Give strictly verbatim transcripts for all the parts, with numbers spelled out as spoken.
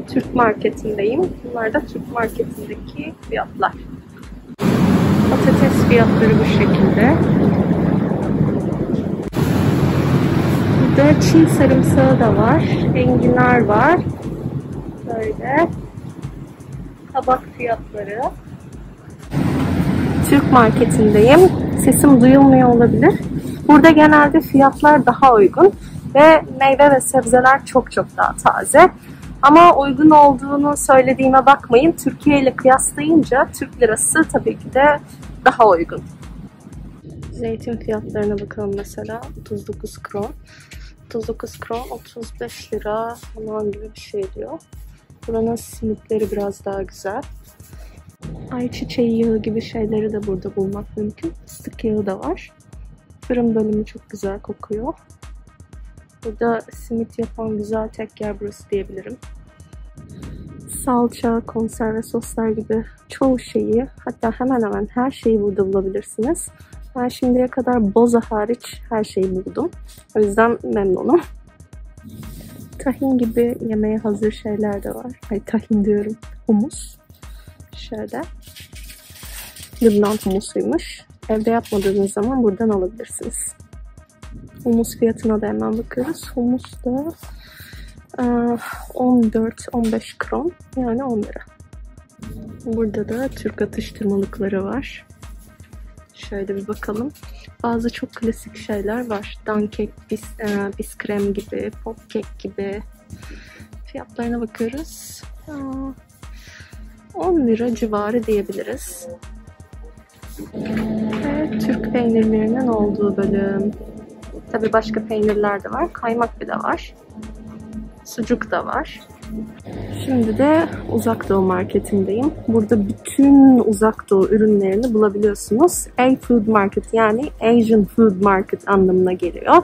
Oslo'nun Türk marketindeyim. Bunlar da Türk marketindeki fiyatlar. Patates fiyatları bu şekilde. Burada Çin sarımsağı da var. Enginar var. Böyle. Kabak fiyatları. Türk marketindeyim. Sesim duyulmuyor olabilir. Burada genelde fiyatlar daha uygun ve meyve ve sebzeler çok çok daha taze. Ama uygun olduğunu söylediğime bakmayın. Türkiye ile kıyaslayınca Türk lirası tabii ki de daha uygun. Zeytin fiyatlarına bakalım mesela. otuz dokuz kron. otuz dokuz kron otuz beş lira falan gibi bir şey diyor. Buranın simitleri biraz daha güzel. Ayçiçeği yağı gibi şeyleri de burada bulmak mümkün. Fıstık yağı da var. Fırın bölümü çok güzel kokuyor. Burada simit yapan güzel tek yer burası diyebilirim. Salça, konserve soslar gibi çoğu şeyi, hatta hemen hemen her şeyi burada bulabilirsiniz. Ben şimdiye kadar boza hariç her şeyi buldum. O yüzden memnunum. Tahin gibi yemeğe hazır şeyler de var. Ay tahin diyorum. Humus. Şöyle. Lübnan humusuymuş. Evde yapmadığınız zaman buradan alabilirsiniz. Humus fiyatına da hemen bakıyoruz. Humus da on dört on beş kron. Yani on lira. Burada da Türk atıştırmalıkları var. Şöyle bir bakalım. Bazı çok klasik şeyler var. Dankek, bis, e, biskrem gibi, popkek gibi. Fiyatlarına bakıyoruz. Aa, on lira civarı diyebiliriz. Ve Türk peynirlerinin olduğu bölüm. Tabii başka peynirler de var. Kaymak bir de var. Sucuk da var. Şimdi de Uzakdoğu marketindeyim. Burada bütün Uzakdoğu ürünlerini bulabiliyorsunuz. A-Food Market yani Asian Food Market anlamına geliyor.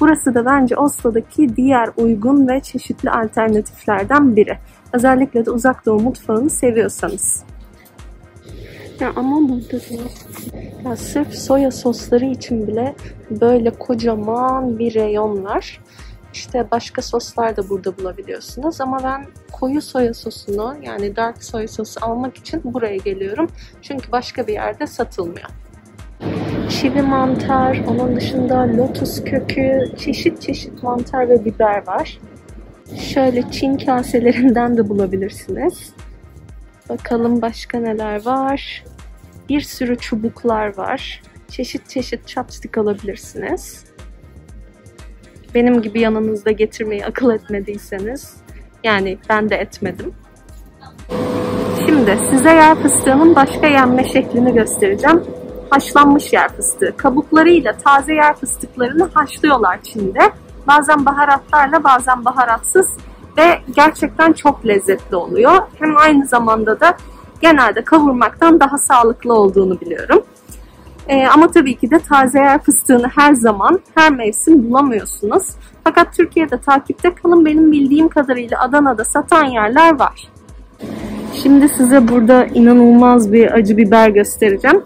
Burası da bence Oslo'daki diğer uygun ve çeşitli alternatiflerden biri. Özellikle de Uzakdoğu mutfağını seviyorsanız. Ya ama burada ya sırf soya sosları için bile böyle kocaman bir reyon var. İşte başka soslar da burada bulabiliyorsunuz ama ben koyu soya sosunu yani dark soya sosu almak için buraya geliyorum. Çünkü başka bir yerde satılmıyor. Çivi mantar, onun dışında lotus kökü, çeşit çeşit mantar ve biber var. Şöyle Çin kaselerinden de bulabilirsiniz. Bakalım başka neler var. Bir sürü çubuklar var. Çeşit çeşit chopstick alabilirsiniz. Benim gibi yanınızda getirmeyi akıl etmediyseniz, yani ben de etmedim. Şimdi size yer fıstığının başka yenme şeklini göstereceğim. Haşlanmış yer fıstığı. Kabuklarıyla taze yer fıstıklarını haşlıyorlar Çin'de. Bazen baharatlarla, bazen baharatsız ve gerçekten çok lezzetli oluyor. Hem aynı zamanda da genelde kavurmaktan daha sağlıklı olduğunu biliyorum. Ee, ama tabii ki de taze yer fıstığını her zaman, her mevsim bulamıyorsunuz. Fakat Türkiye'de takipte kalın, benim bildiğim kadarıyla Adana'da satan yerler var. Şimdi size burada inanılmaz bir acı biber göstereceğim.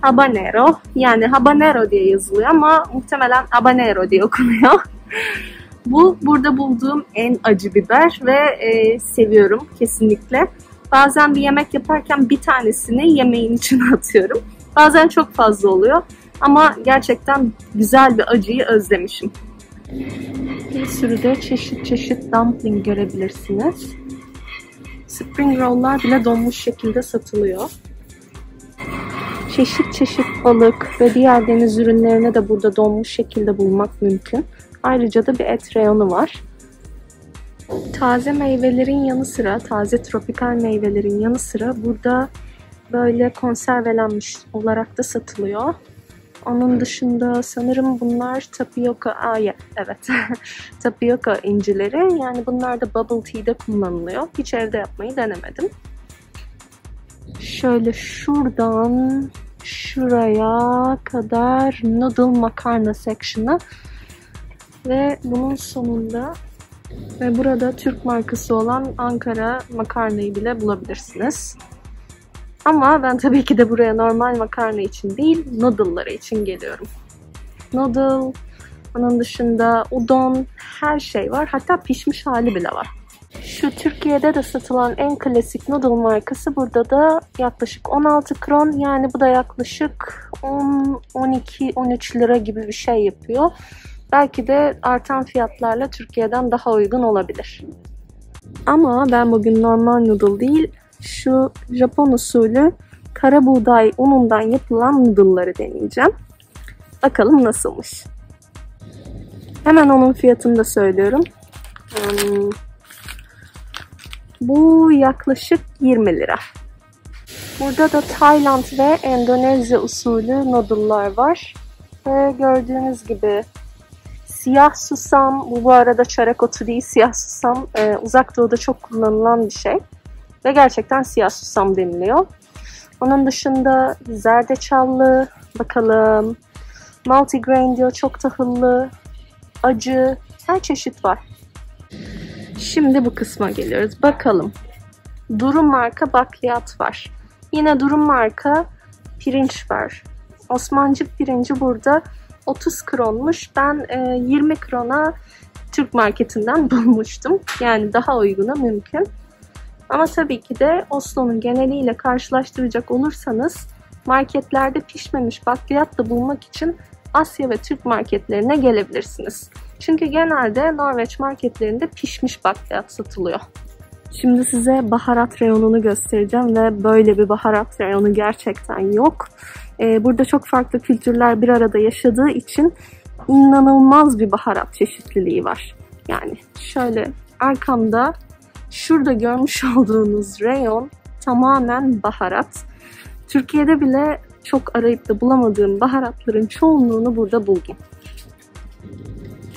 Habanero, yani habanero diye yazılıyor ama muhtemelen habanero diye okunuyor. Bu burada bulduğum en acı biber ve e, seviyorum kesinlikle. Bazen bir yemek yaparken bir tanesini yemeğin içine atıyorum. Bazen çok fazla oluyor ama gerçekten güzel bir acıyı özlemişim. Bir sürü de çeşit çeşit dumpling görebilirsiniz. Spring roll'lar bile donmuş şekilde satılıyor. Çeşit çeşit balık ve diğer deniz ürünlerini de burada donmuş şekilde bulmak mümkün. Ayrıca da bir et reyonu var. Taze meyvelerin yanı sıra, taze tropikal meyvelerin yanı sıra burada böyle konservelenmiş olarak da satılıyor. Onun dışında sanırım bunlar tapioka, aa, evet tapioka incileri. Yani bunlar da bubble tea'de kullanılıyor. Hiç evde yapmayı denemedim. Şöyle şuradan şuraya kadar noodle makarna section'ı. Ve bunun sonunda ve burada Türk markası olan Ankara makarnayı bile bulabilirsiniz. Ama ben tabii ki de buraya normal makarna için değil, noodle'ları için geliyorum. Noodle, onun dışında udon, her şey var. Hatta pişmiş hali bile var. Şu Türkiye'de de satılan en klasik noodle markası burada da yaklaşık on altı kron, yani bu da yaklaşık on on iki on üç lira gibi bir şey yapıyor. Belki de artan fiyatlarla Türkiye'den daha uygun olabilir. Ama ben bugün normal noodle değil, şu Japon usulü kara buğday unundan yapılan noodle'ları deneyeceğim. Bakalım nasılmış. Hemen onun fiyatını da söylüyorum. Hmm. Bu yaklaşık yirmi lira. Burada da Tayland ve Endonezya usulü noodle'lar var. Ve gördüğünüz gibi siyah susam, bu, bu arada çörek otu değil, siyah susam e, Uzakdoğu'da çok kullanılan bir şey. Ve gerçekten siyah susam deniliyor. Onun dışında zerdeçallı, bakalım, multigrain diyor, çok tahıllı, acı, her çeşit var. Şimdi bu kısma geliyoruz. Bakalım. Durum marka bakliyat var. Yine durum marka pirinç var. Osmancık pirinci burada otuz kronmuş. Ben yirmi krona Türk marketinden bulmuştum. Yani daha uyguna mümkün. Ama tabii ki de Oslo'nun geneliyle karşılaştıracak olursanız marketlerde pişmemiş bakliyat da bulmak için Asya ve Türk marketlerine gelebilirsiniz. Çünkü genelde Norveç marketlerinde pişmiş bakliyat satılıyor. Şimdi size baharat reyonunu göstereceğim ve böyle bir baharat reyonu gerçekten yok. Ee, burada çok farklı kültürler bir arada yaşadığı için inanılmaz bir baharat çeşitliliği var. Yani şöyle arkamda, şurada görmüş olduğunuz reyon tamamen baharat. Türkiye'de bile çok arayıp da bulamadığım baharatların çoğunluğunu burada buldum.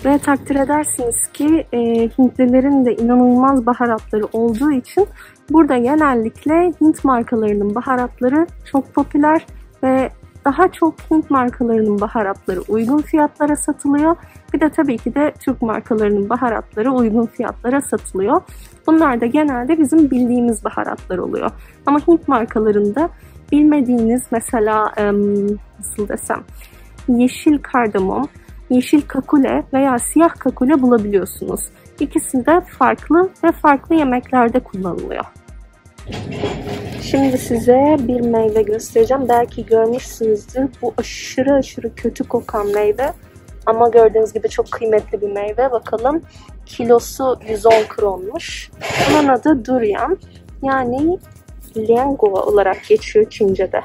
Ve takdir edersiniz ki e, Hintlilerin de inanılmaz baharatları olduğu için burada genellikle Hint markalarının baharatları çok popüler ve daha çok Hint markalarının baharatları uygun fiyatlara satılıyor. Bir de tabii ki de Türk markalarının baharatları uygun fiyatlara satılıyor. Bunlar da genelde bizim bildiğimiz baharatlar oluyor. Ama Hint markalarında bilmediğiniz, mesela e, nasıl desem, yeşil kardamom, yeşil kakule veya siyah kakule bulabiliyorsunuz. İkisi de farklı ve farklı yemeklerde kullanılıyor. Şimdi size bir meyve göstereceğim. Belki görmüşsünüzdür. Bu aşırı aşırı kötü kokan meyve. Ama gördüğünüz gibi çok kıymetli bir meyve. Bakalım, kilosu yüz on kronmuş. Bunun adı durian. Yani lengua olarak geçiyor Çince'de.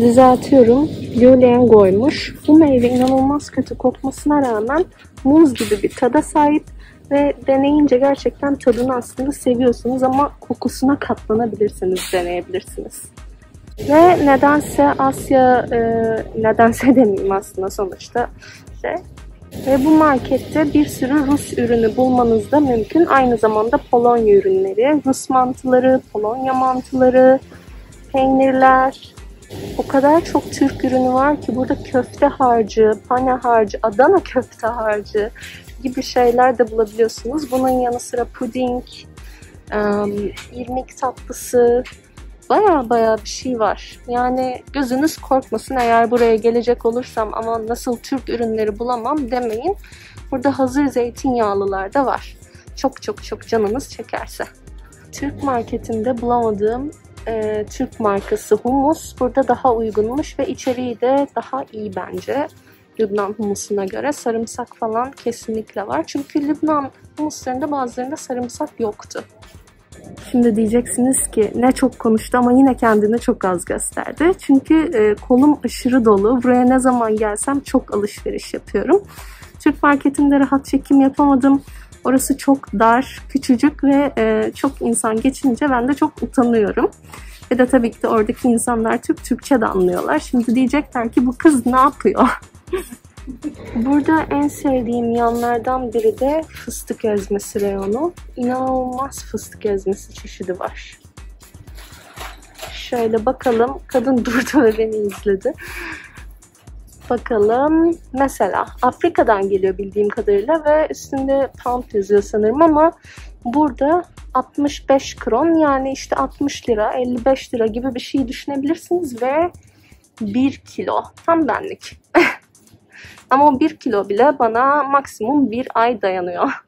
Düzeltiyorum. Lülengoymuş. Bu meyve inanılmaz kötü kokmasına rağmen muz gibi bir tada sahip ve deneyince gerçekten tadını aslında seviyorsunuz ama kokusuna katlanabilirsiniz, deneyebilirsiniz. Ve nedense Asya, e, nedense demeyeyim aslında sonuçta. İşte. Ve bu markette bir sürü Rus ürünü bulmanız da mümkün. Aynı zamanda Polonya ürünleri, Rus mantıları, Polonya mantıları, peynirler. O kadar çok Türk ürünü var ki burada köfte harcı, pana harcı, Adana köfte harcı gibi şeyler de bulabiliyorsunuz. Bunun yanı sıra puding, ıı, irmik tatlısı, baya baya bir şey var. Yani gözünüz korkmasın, eğer buraya gelecek olursam ama nasıl Türk ürünleri bulamam demeyin. Burada hazır zeytinyağlılar da var. Çok çok çok canınız çekerse. Türk marketinde bulamadığım Ee, Türk markası humus burada daha uygunmuş ve içeriği de daha iyi bence Lübnan humusuna göre. Sarımsak falan kesinlikle var, çünkü Lübnan humuslarında bazılarında sarımsak yoktu. Şimdi diyeceksiniz ki ne çok konuştu ama yine kendini çok az gösterdi, çünkü e, kolum aşırı dolu. Buraya ne zaman gelsem çok alışveriş yapıyorum. Türk marketinde rahat çekim yapamadım. Orası çok dar, küçücük ve e, çok insan geçince ben de çok utanıyorum. Ve de tabii ki de oradaki insanlar Türk, Türkçe de anlıyorlar. Şimdi diyecekler ki bu kız ne yapıyor? Burada en sevdiğim yanlardan biri de fıstık ezmesi reyonu. İnanılmaz fıstık ezmesi çeşidi var. Şöyle bakalım, kadın durdu ve beni izledi. Bakalım, mesela Afrika'dan geliyor bildiğim kadarıyla ve üstünde pound yazıyor sanırım ama burada altmış beş kron, yani işte altmış lira, elli beş lira gibi bir şey düşünebilirsiniz ve bir kilo, tam benlik. Ama o bir kilo bile bana maksimum bir ay dayanıyor.